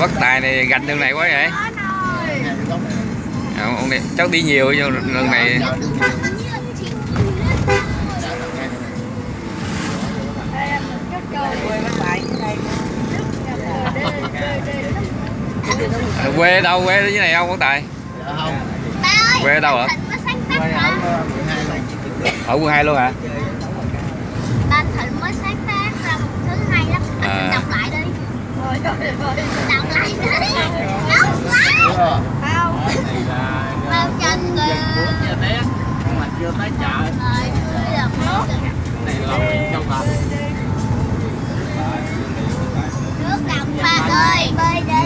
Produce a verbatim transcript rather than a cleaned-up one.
Bất tài này gạch đường này quá vậy. À, ông này, cháu đi nhiều vô đường này. À, quê đâu, quê dưới này không Bất Tài? Quê đâu hả? Ở quận hai luôn hả? Ba Thịnh mới sáng tác ra một thứ hay lắm. Anh đọc lại đi. Đọc lại đi. Đọc lại đi. Không. Bao chân kìa. Mà chưa tới chợ. Này lầu trong Nước đồng Phật ơi.